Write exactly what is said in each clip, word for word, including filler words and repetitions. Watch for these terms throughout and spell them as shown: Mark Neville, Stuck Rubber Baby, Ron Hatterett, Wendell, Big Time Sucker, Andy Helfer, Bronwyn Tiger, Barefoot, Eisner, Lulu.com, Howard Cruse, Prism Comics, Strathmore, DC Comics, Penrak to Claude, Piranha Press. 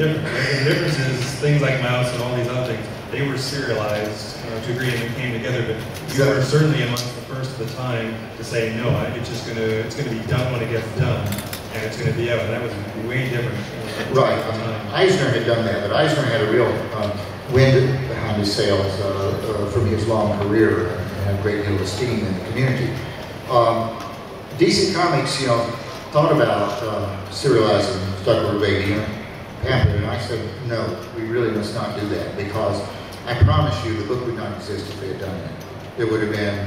different. The difference is things like mouse and all these other things, they were serialized you know, to a degree and they came together, but you were certainly amongst the first of the time to say, no, I, it's just gonna, it's gonna be done when it gets done, and it's gonna be out, and that was way different. Right, um, Eisner had done that, but Eisner had a real um, wind behind his sails uh, uh, from his long career and a great deal of esteem in the community. Um, D C Comics, you know, thought about uh, serializing Stuck Rubber Baby pamphlet, and I said, no, we really must not do that, because I promise you the book would not exist if they had done that. There would have been,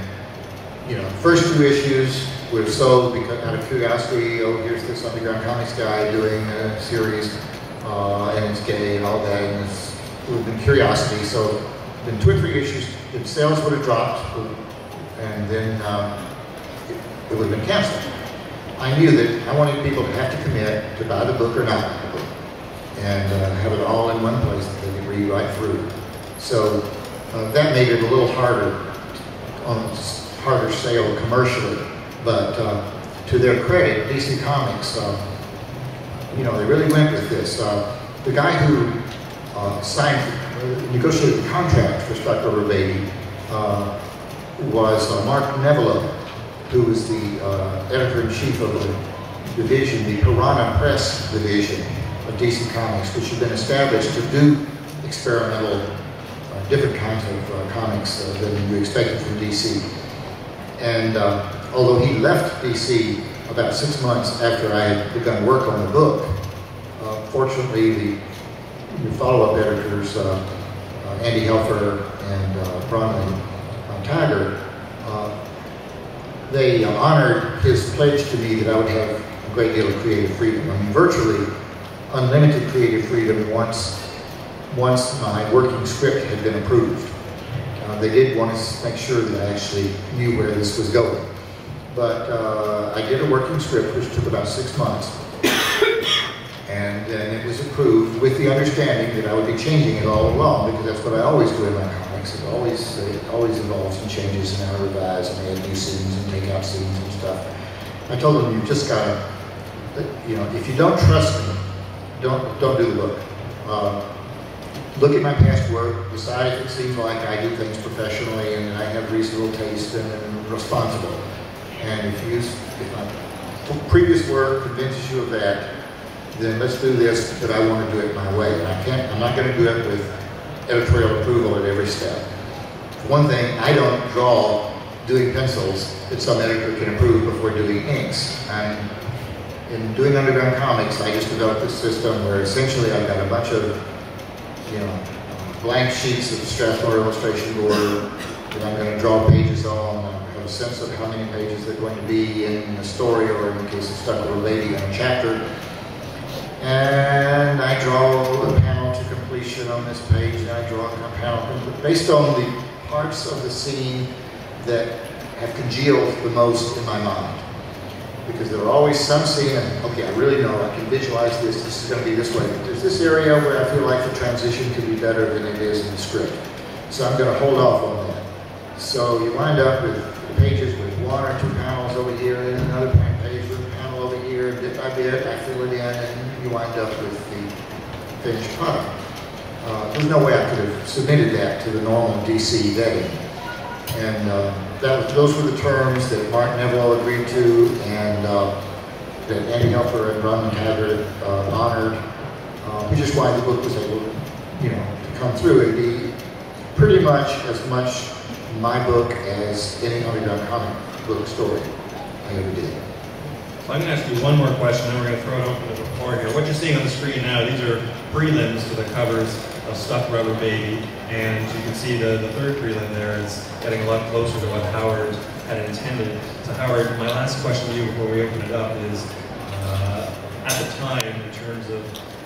you know, first two issues would have sold because out of curiosity, oh, here's this underground comics guy doing a series, uh, and it's gay and all that, and it's, it would have been curiosity. So then two or three issues, the sales would have dropped, and then um, it, it would have been canceled. I knew that I wanted people to have to commit to buy the book or not buy the book, and uh, have it all in one place that they could read right through. So uh, that made it a little harder, on harder sale commercially. But uh, to their credit, D C Comics, uh, you know, they really went with this. Uh, the guy who uh, signed, uh, negotiated the contract for Stuck Rubber Baby uh, was uh, Mark Neville, who was the uh, editor-in-chief of the division, the Piranha Press division of D C Comics, which had been established to do experimental, uh, different kinds of uh, comics uh, than you expected from D C. And uh, although he left D C about six months after I had begun work on the book, uh, fortunately the, the follow-up editors, uh, uh, Andy Helfer and uh, Bronwyn Tiger, uh, they uh, honored his pledge to me that I would have a great deal of creative freedom. I mean, virtually unlimited creative freedom once, once my working script had been approved. Uh, they did want to make sure that I actually knew where this was going. But uh, I did a working script, which took about six months. And then it was approved with the understanding that I would be changing it all along, because that's what I always do in my comics. It always, it always involves some changes, and I revise and add new scenes and take out scenes and stuff. I told them, you just gotta, you know, if you don't trust me, don't, don't do the book. Uh, look at my past work, decide if it seems like I do things professionally and I have reasonable taste and I'm responsible. And if, you, if my previous work convinces you of that, then let's do this, but I want to do it my way. And I can't, I'm not going to do it with editorial approval at every step. For one thing, I don't draw doing pencils that some editor can approve before doing inks. I'm, in doing underground comics, I just developed this system where essentially I've got a bunch of, you know, blank sheets of Strathmore illustration board that I'm going to draw pages on. I have a sense of how many pages they're going to be in a story, or in the case of Stuck Rubber Baby, in a chapter. And I draw a panel to completion on this page, and I draw a panel based on the parts of the scene that have congealed the most in my mind. Because there are always some scene, and, okay, I really know, I can visualize this, this is going to be this way. But there's this area where I feel like the transition could be better than it is in the script. So I'm going to hold off on that. So you wind up with pages with one or two panels over here, and another page with a panel over here, and bit by bit, I fill it in, and you wind up with the finished product. Uh, there's no way I could have submitted that to the normal D C vetting. And uh, That, those were the terms that Mark Neville agreed to, and uh, that Andy Helfer and Ron Hatterett uh, honored, uh, which is why the book was able to, you know, to come through and be pretty much as much my book as any underground comic book story I ever did. So I'm going to ask you one more question, then we're going to throw it open to the floor here. What you're seeing on the screen now, these are prelims to the covers of Stuck Rubber Baby, and you can see the, the third prelim there is getting a lot closer to what Howard had intended. So Howard, my last question to you before we open it up is, uh, at the time, in terms of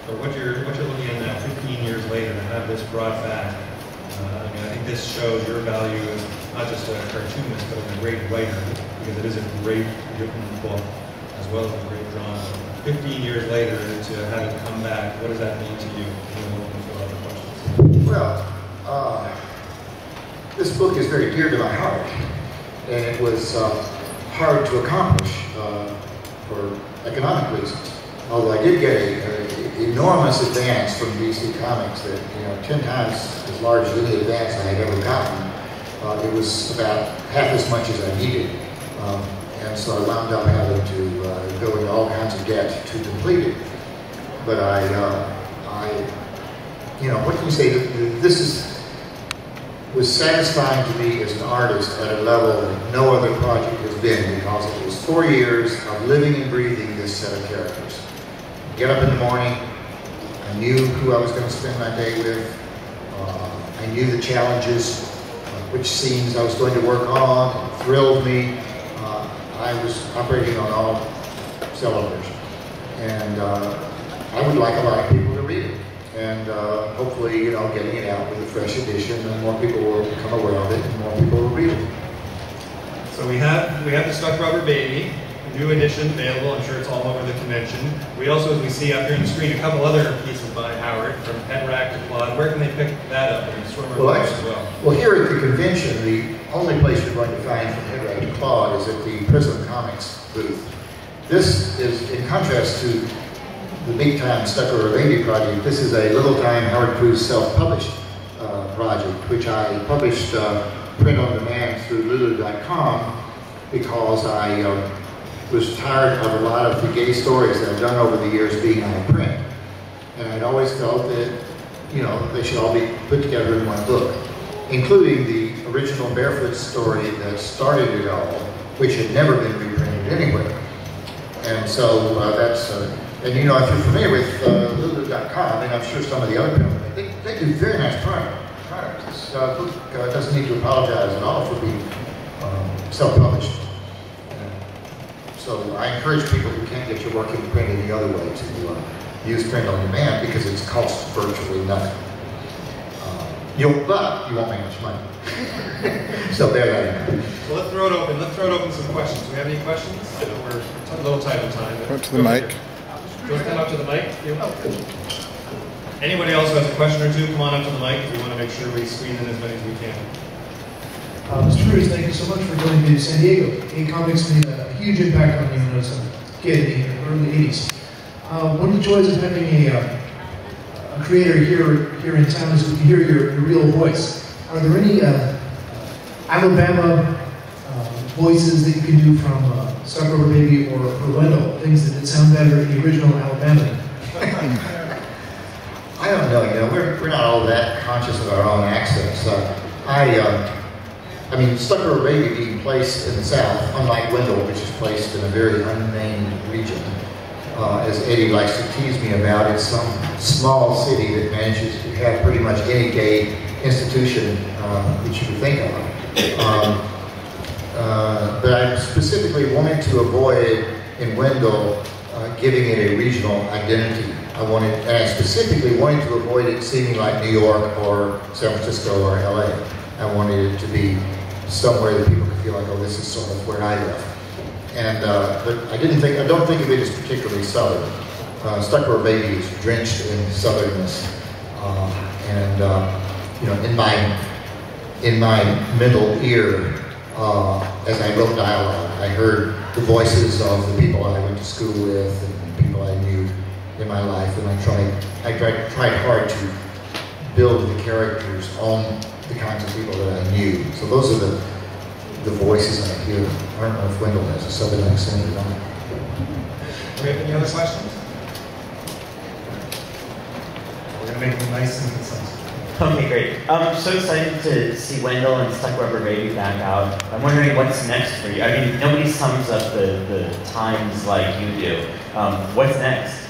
or what, you're, what you're looking at now, fifteen years later, to have this brought back, uh, I mean, I think this shows your value as not just a cartoonist, but a great writer, because it is a great written book, as well as a great drama. fifteen years later, to have it come back, what does that mean to you? Well, uh, this book is very dear to my heart, and it was uh, hard to accomplish uh, for economic reasons. Although I did get a, a enormous advance from D C Comics that, you know, ten times as large as any advance I had ever gotten. Uh, it was about half as much as I needed. Um, and so I wound up having to uh, go into all kinds of debt to complete it. But I, uh, I, you know, what can you say? This is, was satisfying to me as an artist at a level that no other project has been, because it was four years of living and breathing this set of characters. Get up in the morning, I knew who I was going to spend my day with, uh, I knew the challenges, uh, which scenes I was going to work on, it thrilled me. Uh, I was operating on all cylinders. And uh, I would like a lot of people to read it. And uh, hopefully, you know, getting it out with a fresh edition, and more people will become aware of it, and more people will read it. So we have, we have the Stuck Rubber Baby, new edition available. I'm sure it's all over the convention. We also, as we see up here on the screen, a couple other pieces by Howard, from Penrak to Claude. Where can they pick that up? And well, I, as well? Well, here at the convention, the only place you're going to find from Penrak to Claude is at the Prism Comics booth. This is, in contrast to the Big Time Sucker or Baby project, this is a little time Howard Cruse self-published uh, project, which I published uh, print on demand through Lulu dot com, because I uh, was tired of a lot of the gay stories that I've done over the years being on print. And I'd always felt that, you know, they should all be put together in one book, including the original Barefoot story that started it all, which had never been reprinted anywhere. And so uh, that's, uh, and you know, if you're familiar with uh, Lulu dot com, and I'm sure some of the other people, they, they do very nice product. product. This uh, book uh, doesn't need to apologize at all for being um, self-published. So I encourage people who can't get your work in print any other way to uh, use print on demand, because it's cost virtually nothing. Uh, you'll, but you won't make much money. So there I am. Well, let's throw it open. Let's throw it open some questions. Do we have any questions? I know we're a little tight on time. Go to the mic. Do you want to come up to the mic? Oh. Anybody else who has a question or two, come on up to the mic. We want to make sure we squeeze in as many as we can. Uh, Mister Cruse, thank you so much for coming to San Diego. A Comics made a huge impact on you when I was a kid in the early eighties. Uh, one of the joys of having a, uh, a creator here here in town is we can hear your, your real voice. Are there any uh, Alabama uh, voices that you can do from uh, Stuck Rubber Baby or, or Wendell, things that sound better in the original Alabama? I don't know. You know, we're we're not all that conscious of our own accents. Uh, I. Uh, I mean, Stuck Rubber Baby being placed in the South, unlike Wendell, which is placed in a very unnamed region, uh, as Eddie likes to tease me about, it's some small city that manages to have pretty much any gay institution uh, that you can think of. Um, uh, but I specifically wanted to avoid, in Wendell, uh, giving it a regional identity. I wanted, and I specifically wanted to avoid it seeming like New York or San Francisco or L A. I wanted it to be somewhere that people could feel like, oh, this is sort of where I live. And uh, but I didn't think, I don't think of it as particularly southern. Uh, Stuck Rubber Baby is drenched in southernness, uh, and uh, you know, in my in my middle ear, uh, as I wrote dialogue, I heard the voices of the people I went to school with and the people I knew in my life, and I tried I tried, tried hard to build the characters on the kinds of people that I knew. So those are the the voices I hear. I don't know if Wendell has a southern accent or not. Do we have any other questions? We're gonna make them nice and concise. Okay, great. I'm so excited to see Wendell and Stuck Rubber Baby back out. I'm wondering what's next for you. I mean, nobody sums up the, the times like you do. Um, what's next?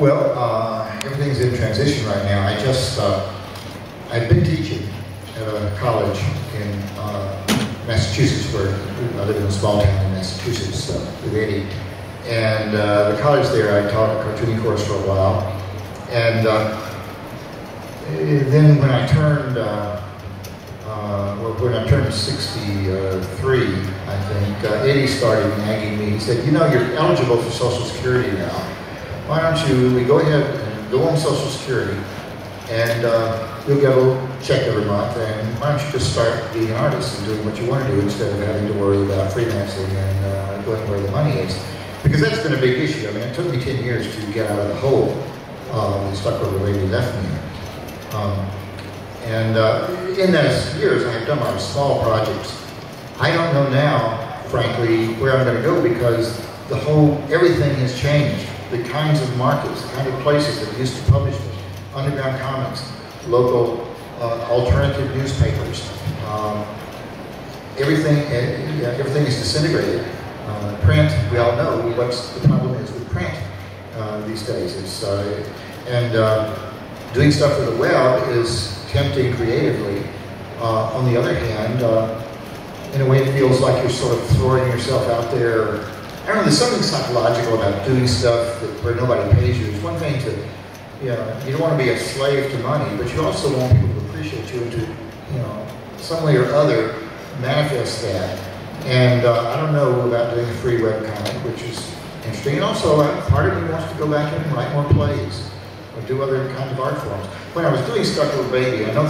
Well, uh, everything's in transition right now. I just, uh, I've been teaching at a college in uh, Massachusetts, where I live in a small town in Massachusetts uh, with Eddie. And uh, the college there, I taught a cartooning course for a while. And uh, then when I turned, uh, uh, when I turned sixty-three, I think, uh, Eddie started nagging me. He said, you know, you're eligible for Social Security now. Why don't you, we go ahead and go on Social Security, and uh, you'll get a little check every month, and why don't you just start being an artist and doing what you want to do instead of having to worry about freelancing and uh, going where the money is. because that's been a big issue. I mean, it took me ten years to get out of the hole um, the Stuck Rubber Baby left me. Um, and uh, in those years, I have done a lot of small projects. I don't know now, frankly, where I'm going to go, because the whole, everything has changed. The kinds of markets, the kind of places that used to publish them, underground comics, local uh, alternative newspapers. Um, everything, uh, everything is disintegrated. Uh, print, we all know what the problem is with print uh, these days. It's, uh, and uh, doing stuff for the web is tempting creatively. Uh, on the other hand, uh, in a way it feels like you're sort of throwing yourself out there. I don't know, there's something psychological about doing stuff that, where nobody pays you. It's one thing to, you know, you don't want to be a slave to money, but you also want people to appreciate you and to, you know, some way or other manifest that. And uh, I don't know about doing a free web comic, which is interesting. And also, uh, part of me wants to go back in and write more plays or do other kinds of art forms. When I was doing Stuck Rubber Baby, I know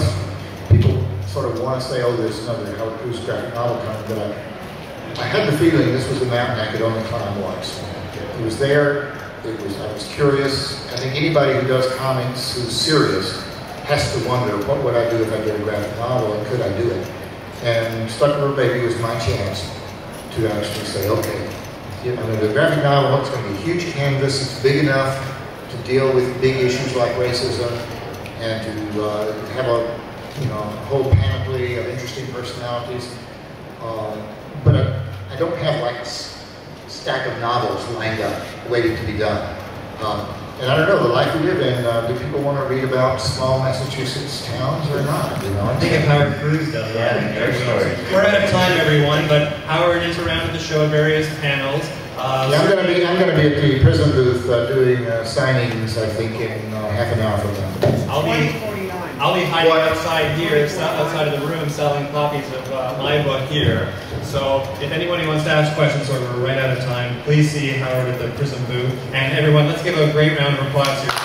people sort of want to say, oh, there's another Howard Cruse graphic novel coming, but I, I had the feeling this was a mountain I could only climb once. It was there, it was, I was curious. I think anybody who does comics who's serious has to wonder, what would I do if I did a graphic novel, and could I do it? And Stuck Rubber Baby was my chance to actually say, okay, you know, the graphic novel, it's going to be a huge canvas, it's big enough to deal with big issues like racism, and to uh, have a, you know, whole panoply of interesting personalities. Uh, but I, I don't have like a stack of novels lined up, waiting to be done. Um, and I don't know, the life we live in, uh, do people want to read about small Massachusetts towns or not? You know, I think if Howard Cruse does, yeah, right? Their story. We're out of time, everyone, but Howard is around at the show at various panels. Uh, yeah, I'm going to be, I'm going to be at the Prism booth uh, doing uh, signings, I think, in uh, half an hour from now. I'll be, I'll be hiding outside here, outside of the room, selling copies of uh, my book here. So if anybody wants to ask questions, or we're right out of time, please see Howard at the Prism booth. And everyone, let's give a great round of applause here.